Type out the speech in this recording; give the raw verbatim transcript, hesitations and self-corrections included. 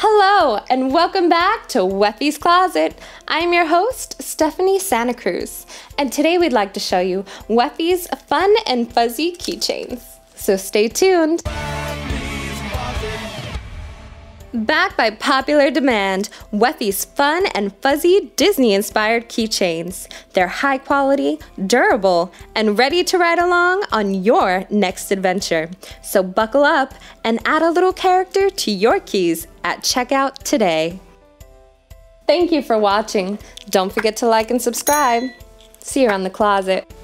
Hello, and welcome back to Wephys Closet. I'm your host, Stephanie Santa Cruz, and today we'd like to show you Wephys fun and fuzzy keychains. So stay tuned. Back by popular demand, Wephys fun and fuzzy Disney-inspired keychains. They're high quality, durable, and ready to ride along on your next adventure. So buckle up and add a little character to your keys at checkout today. Thank you for watching. Don't forget to like and subscribe. See you around the closet.